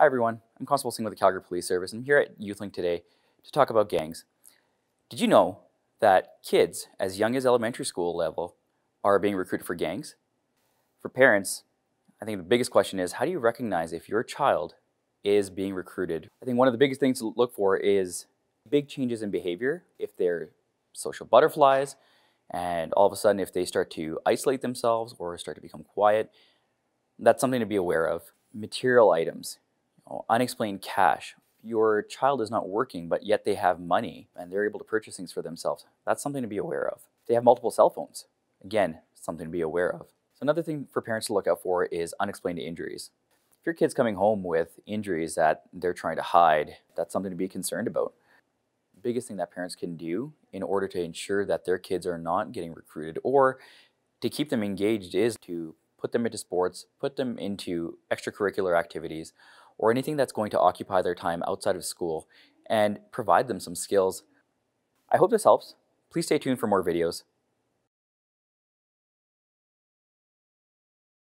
Hi everyone, I'm Constable Singh with the Calgary Police Service, and I'm here at YouthLink today to talk about gangs. Did you know that kids as young as elementary school level are being recruited for gangs? For parents, I think the biggest question is, how do you recognize if your child is being recruited? I think one of the biggest things to look for is big changes in behavior. If they're social butterflies, and all of a sudden if they start to isolate themselves or start to become quiet, that's something to be aware of. Material items, unexplained cash. Your child is not working, but yet they have money and they're able to purchase things for themselves. That's something to be aware of. They have multiple cell phones. Again, something to be aware of. So another thing for parents to look out for is unexplained injuries. If your kid's coming home with injuries that they're trying to hide, that's something to be concerned about. The biggest thing that parents can do in order to ensure that their kids are not getting recruited or to keep them engaged is to put them into sports, put them into extracurricular activities, or anything that's going to occupy their time outside of school and provide them some skills. I hope this helps. Please stay tuned for more videos.